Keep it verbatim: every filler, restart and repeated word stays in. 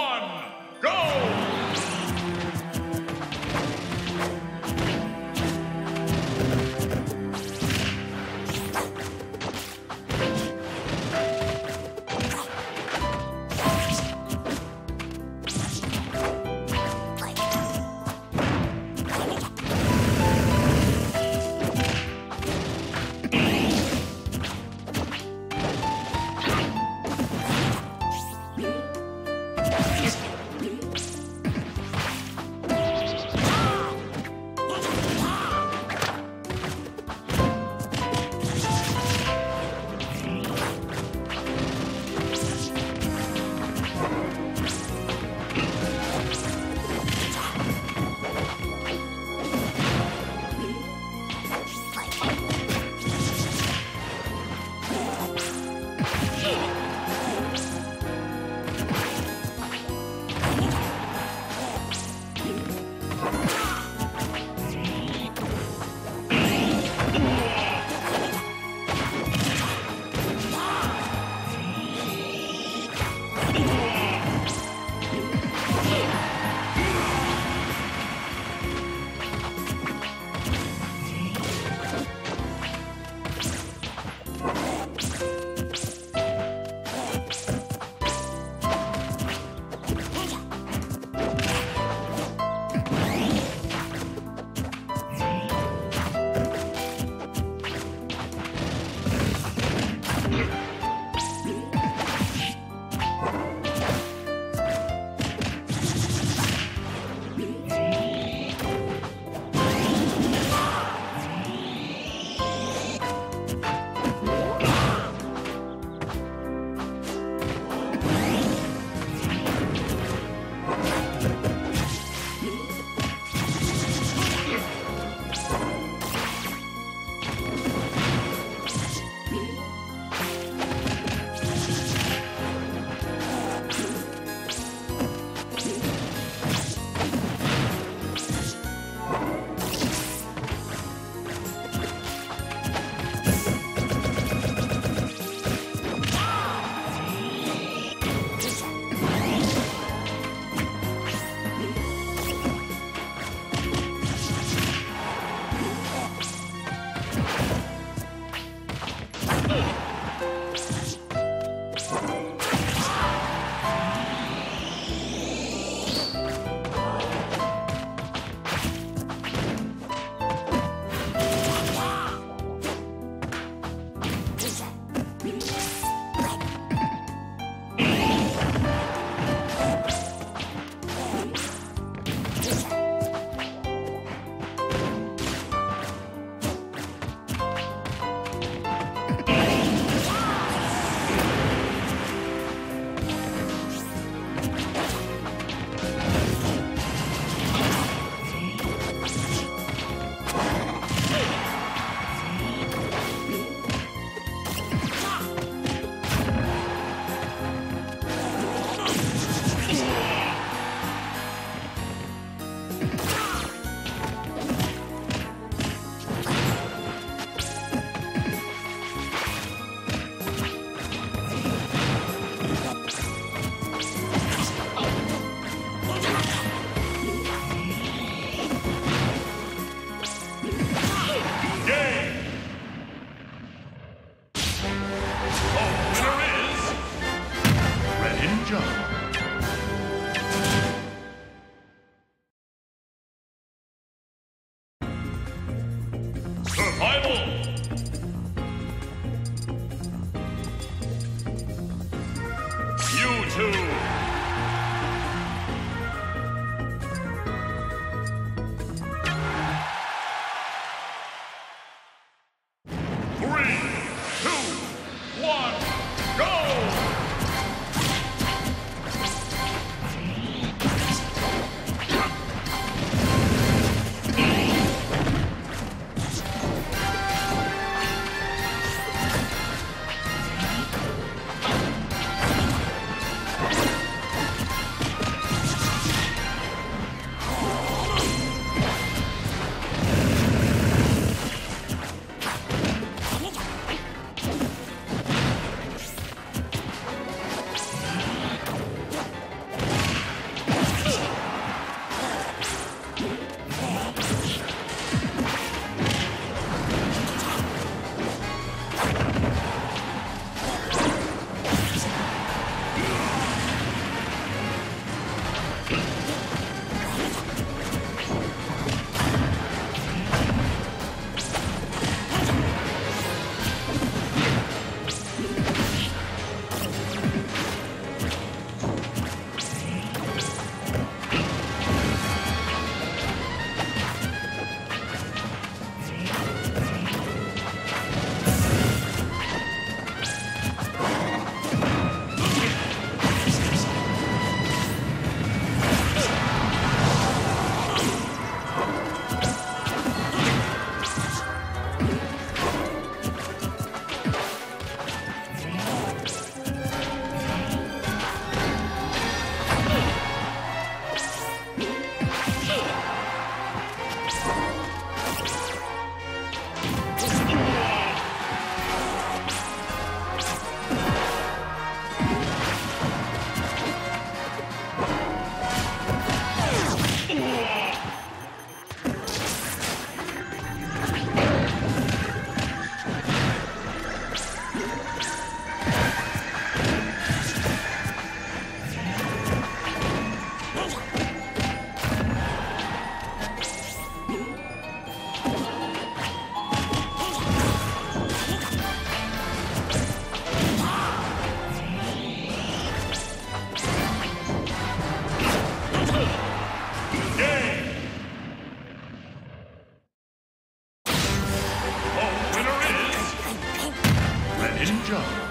one, go! Excuse me. jump.